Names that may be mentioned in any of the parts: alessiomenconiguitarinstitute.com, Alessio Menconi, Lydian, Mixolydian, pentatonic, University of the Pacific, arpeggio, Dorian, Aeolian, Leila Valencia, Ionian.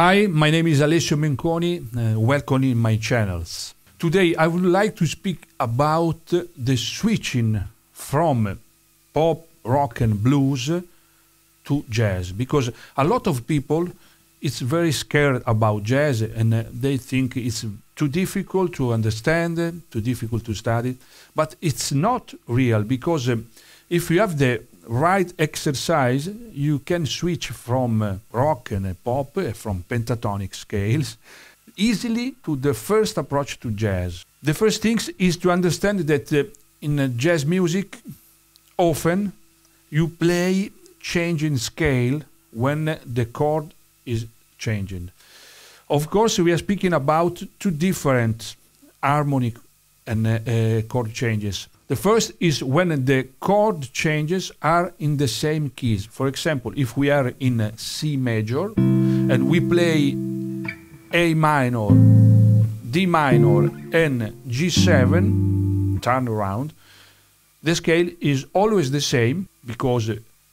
Hi, my name is Alessio Menconi, welcome in my channels. Today I would like to speak about the switching from pop, rock and blues to jazz, because a lot of people is very scared about jazz and they think it's too difficult to understand, too difficult to study, but it's not real, because if you have the right exercise, you can switch from rock and pop, from pentatonic scales, easily to the first approach to jazz. The first thing is to understand that in jazz music, often you play changing scale when the chord is changing. Of course, we are speaking about two different harmonic and chord changes. The first is when the chord changes are in the same keys. For example, if we are in C major and we play A minor, D minor and G7, turn around, the scale is always the same, because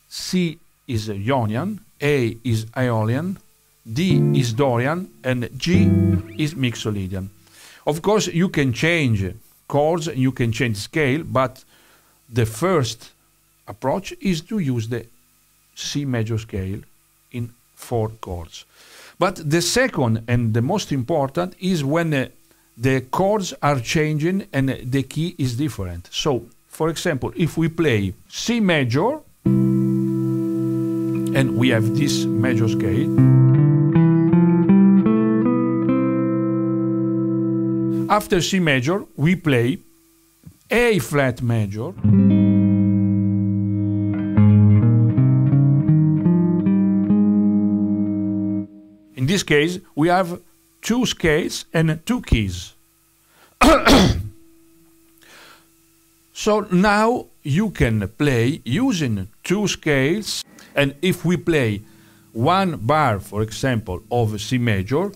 C is Ionian, A is Aeolian, D is Dorian and G is Mixolydian. Of course, you can change chords, you can change scale, but the first approach is to use the C major scale in four chords. But the second and the most important is when the chords are changing and the key is different. So, for example, if we play C major and we have this major scale, after C major we play A flat major, in this case we have two scales and two keys. So now you can play using two scales, and if we play one bar, for example, of C major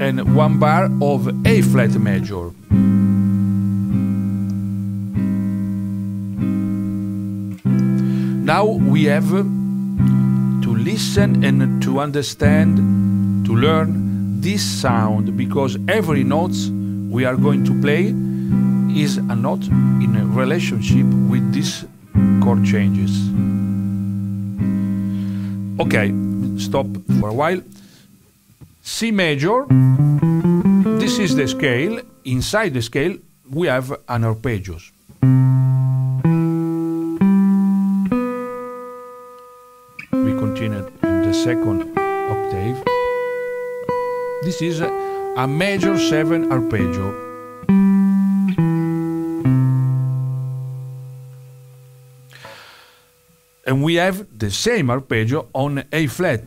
and one bar of A flat major, now we have to listen and to understand, to learn this sound, because every note we are going to play is a note in a relationship with these chord changes. Okay, stop for a while. C major, this is the scale. Inside the scale we have an arpeggio. We continue in the second octave. This is a major 7 arpeggio. And we have the same arpeggio on A flat.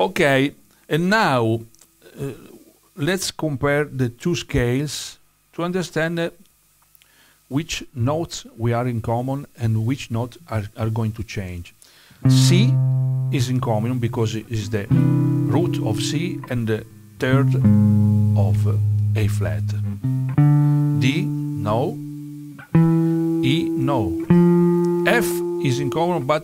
Okay, and now let's compare the two scales to understand which notes we are in common and which notes are going to change. C is in common because it is the root of C and the third of A flat. D, no. E, no. F is in common, but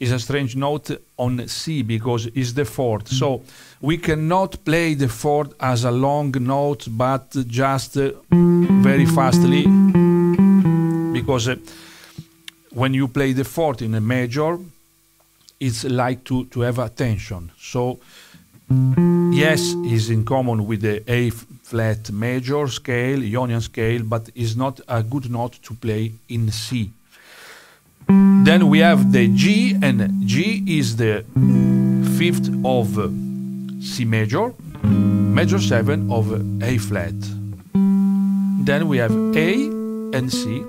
is a strange note on C because it's the fourth. So we cannot play the fourth as a long note, but just very fastly, because when you play the fourth in a major, it's like to have attention. So yes, is in common with the A flat major scale, Ionian scale, but is not a good note to play in C. Then we have the G, and G is the fifth of C major, major 7 of A flat. Then we have A and C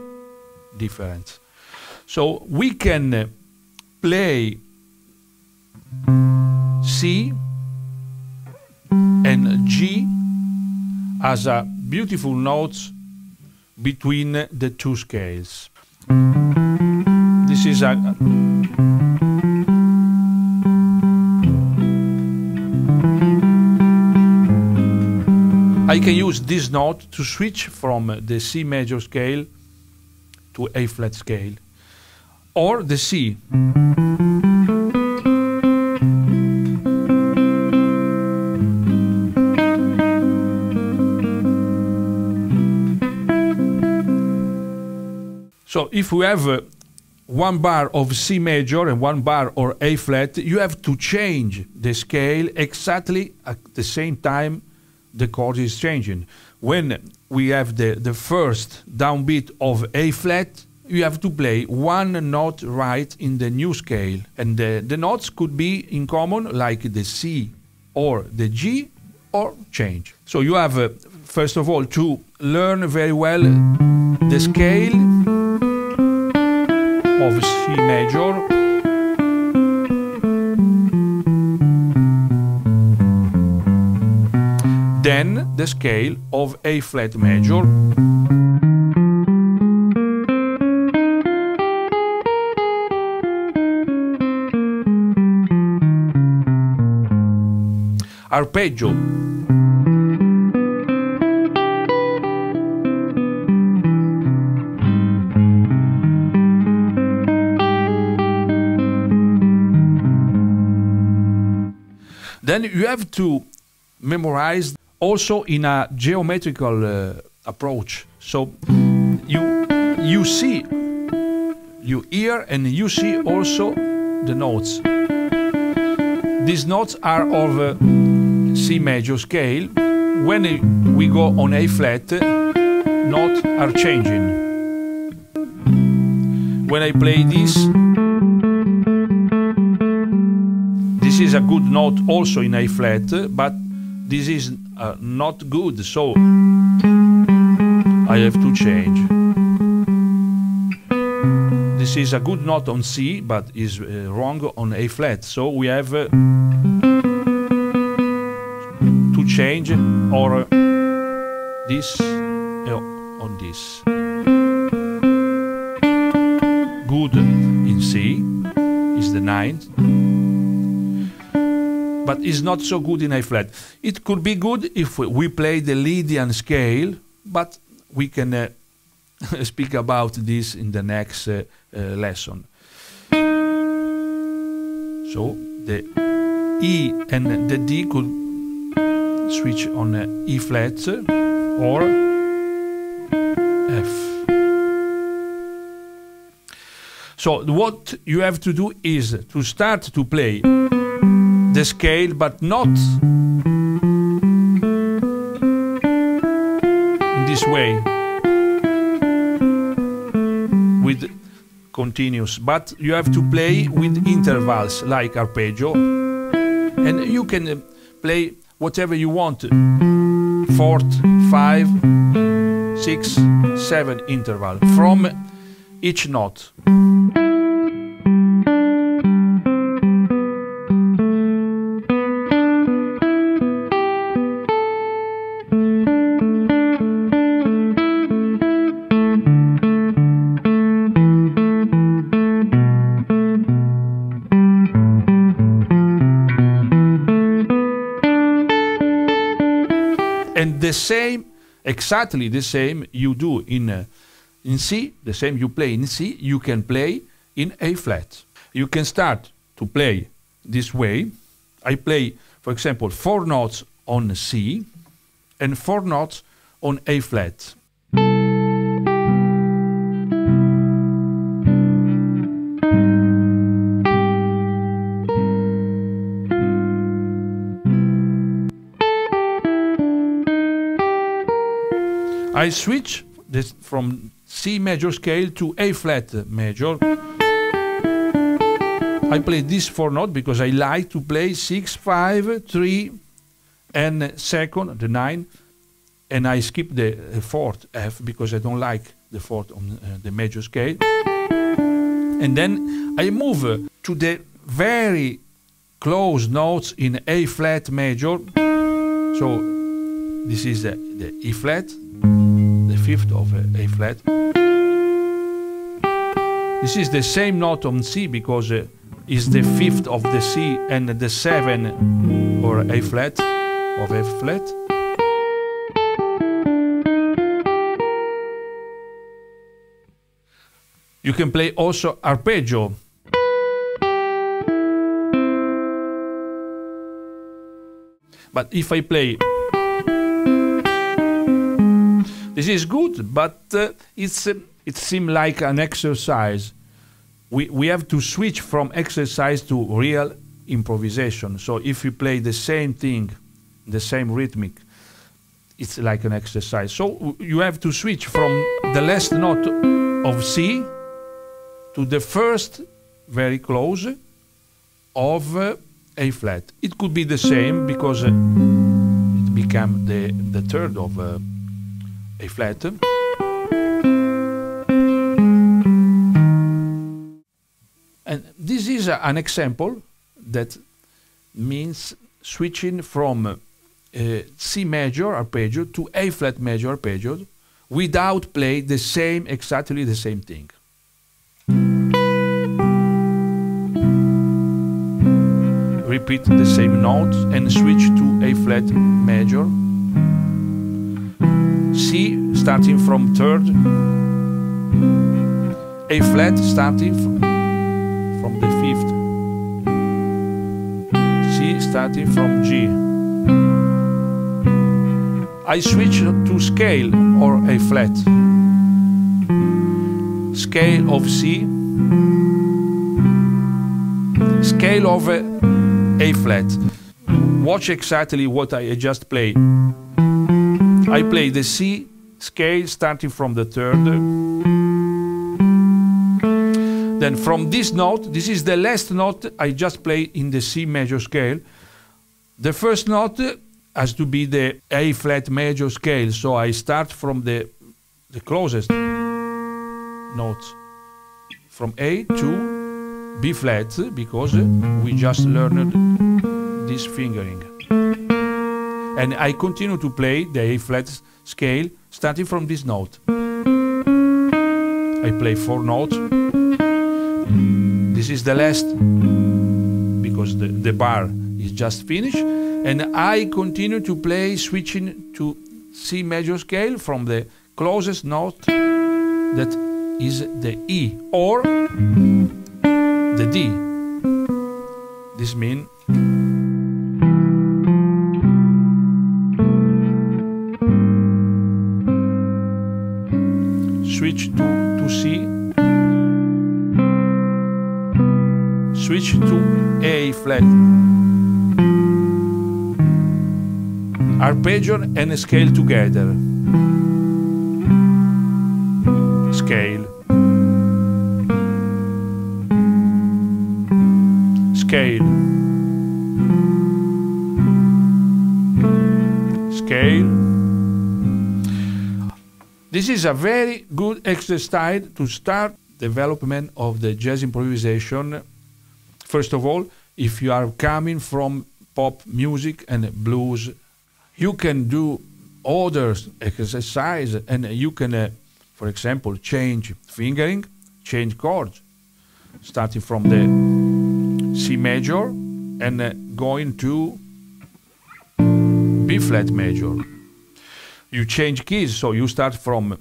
different. So we can play C and G as a beautiful note between the two scales. This is a I can use this note to switch from the C major scale to A flat scale, or the C. So if we have one bar of C major and one bar or A flat, you have to change the scale exactly at the same time the chord is changing. When we have the first downbeat of A flat, you have to play one note right in the new scale. And the notes could be in common, like the C or the G, or change. So you have, first of all, to learn very well the scale of C major, then the scale of A flat major, arpeggio, then you have to memorize also in a geometrical approach. So you hear and you see also the notes. These notes are of C major scale. When we go on A flat, notes are changing. When I play this, this is a good note also in A flat, but this is not good, so I have to change. This is a good note on C, but is wrong on A flat, so we have to change, or this on this. Good in C is the ninth, but it's not so good in A flat. It could be good if we play the Lydian scale, but we can speak about this in the next lesson. So the E and the D could switch on E flat or F. So what you have to do is to start to play the scale, but not in this way with continuous, but you have to play with intervals like arpeggio, and you can play whatever you want, fourth, 5, 6, 7 interval from each note. And the same, exactly the same you do in C, the same you play in C, you can play in A flat. You can start to play this way. I play, for example, 4 notes on C and 4 notes on A flat. I switch this from C major scale to A flat major. I play this 4 note because I like to play 6, 5, 3 and second, the 9, and I skip the 4th F because I don't like the 4th on the major scale. And then I move to the very close notes in A flat major. So this is the E flat, the 5th of A flat. This is the same note on C because it's the 5th of the C and the 7th or A flat of F flat. You can play also arpeggio. But if I play, this is good, but it seems like an exercise. We have to switch from exercise to real improvisation. So if you play the same thing, the same rhythmic, it's like an exercise. So you have to switch from the last note of C to the first, very close, of A flat. It could be the same because it becomes the third of A flat. And this is an example that means switching from C major arpeggio to A flat major arpeggio without playing the same, exactly the same thing. Repeat the same notes and switch to A flat major. C starting from third. A flat starting from the fifth. Starting from G. I switch to scale or A flat. Scale of C. Scale of A flat. Watch exactly what I just played. I play the C scale starting from the third. Then from this note, this is the last note I just played in the C major scale. The first note has to be the A flat major scale, so I start from the closest notes, from A to B flat, because we just learned this fingering. And I continue to play the A flat scale starting from this note. I play four notes. This is the last, because the bar is just finished, and I continue to play switching to C major scale from the closest note, that is the E or the D. This means switch to C, switch to A flat. Arpeggio and scale together. Scale. Scale. Scale. This is a very good exercise to start development of the jazz improvisation. First of all, if you are coming from pop music and blues, you can do other exercises, and you can, for example, change fingering, change chords, starting from the C major and going to B flat major. You change keys, so you start from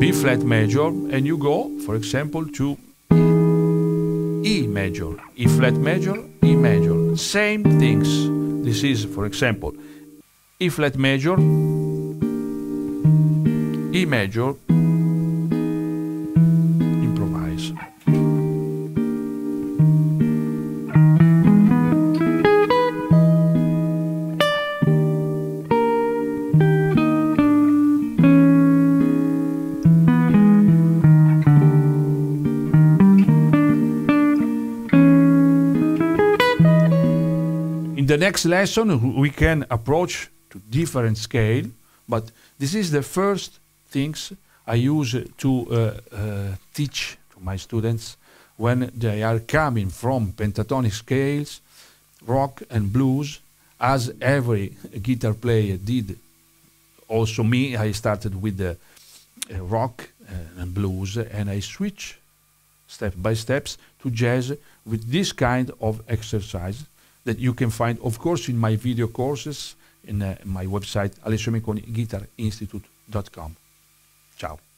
B flat major and you go, for example, to E major, E flat major, E major. Same things. This is, for example, E flat major, E major, improvise. In the next lesson, we can approach to different scale, but this is the first things I use to teach to my students when they are coming from pentatonic scales, rock and blues, as every guitar player did. Also me, I started with the rock and blues, and I switch step by steps to jazz with this kind of exercise that you can find, of course, in my video courses, in my website alessiomenconiguitarinstitute.com. Ciao.